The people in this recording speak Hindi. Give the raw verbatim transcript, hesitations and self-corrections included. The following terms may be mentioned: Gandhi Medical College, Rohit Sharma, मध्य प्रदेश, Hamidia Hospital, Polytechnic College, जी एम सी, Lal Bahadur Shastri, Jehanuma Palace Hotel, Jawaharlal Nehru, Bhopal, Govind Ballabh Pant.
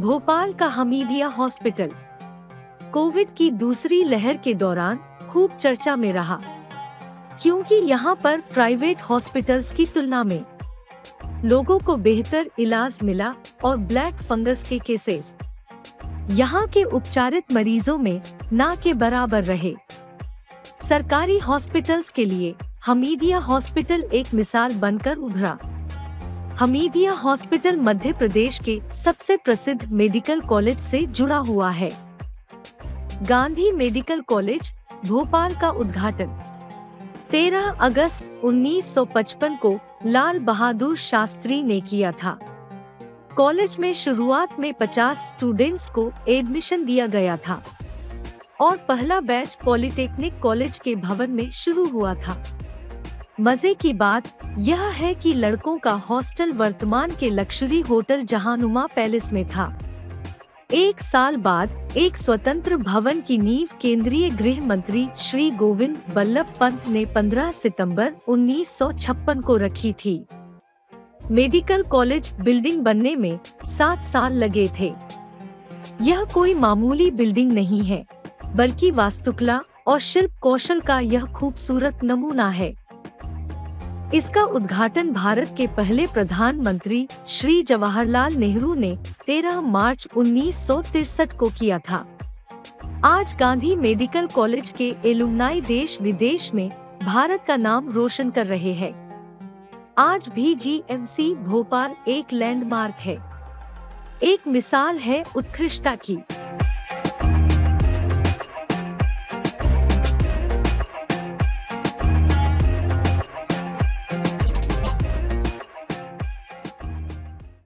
भोपाल का हमीदिया हॉस्पिटल कोविड की दूसरी लहर के दौरान खूब चर्चा में रहा, क्योंकि यहाँ पर प्राइवेट हॉस्पिटल्स की तुलना में लोगों को बेहतर इलाज मिला और ब्लैक फंगस के केसेस यहाँ के उपचारित मरीजों में ना के बराबर रहे। सरकारी हॉस्पिटल्स के लिए हमीदिया हॉस्पिटल एक मिसाल बनकर उभरा। हमीदिया हॉस्पिटल मध्य प्रदेश के सबसे प्रसिद्ध मेडिकल कॉलेज से जुड़ा हुआ है। गांधी मेडिकल कॉलेज भोपाल का उद्घाटन तेरह अगस्त उन्नीस सौ पचपन को लाल बहादुर शास्त्री ने किया था। कॉलेज में शुरुआत में पचास स्टूडेंट्स को एडमिशन दिया गया था और पहला बैच पॉलिटेक्निक कॉलेज के भवन में शुरू हुआ था। मजे की बात यह है कि लड़कों का हॉस्टल वर्तमान के लक्जरी होटल जहानुमा पैलेस में था। एक साल बाद एक स्वतंत्र भवन की नींव केंद्रीय गृह मंत्री श्री गोविंद बल्लभ पंत ने पंद्रह सितंबर उन्नीस सौ छप्पन को रखी थी। मेडिकल कॉलेज बिल्डिंग बनने में सात साल लगे थे। यह कोई मामूली बिल्डिंग नहीं है, बल्कि वास्तुकला और शिल्प कौशल का यह खूबसूरत नमूना है। इसका उद्घाटन भारत के पहले प्रधानमंत्री श्री जवाहरलाल नेहरू ने तेरह मार्च उन्नीस सौ तिरसठ को किया था। आज गांधी मेडिकल कॉलेज के एलुमनाई देश विदेश में भारत का नाम रोशन कर रहे हैं। आज भी जी एम सी भोपाल एक लैंडमार्क है, एक मिसाल है उत्कृष्टता की।